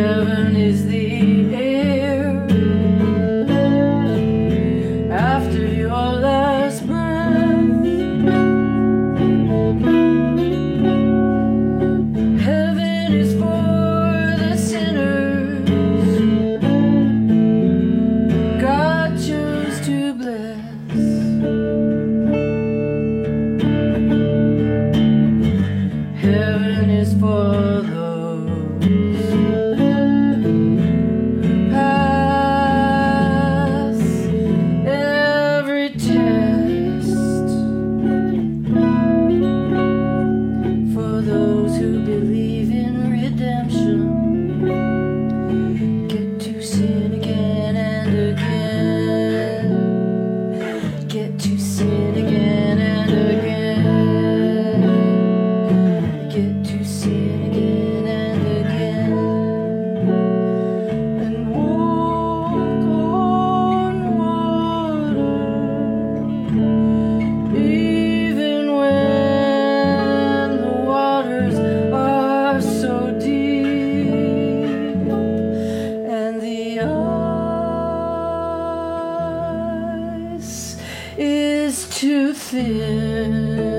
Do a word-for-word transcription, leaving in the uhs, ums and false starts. Heaven is the air after your last breath. Heaven is for the sinners God chose to bless. Heaven is for those is too thin.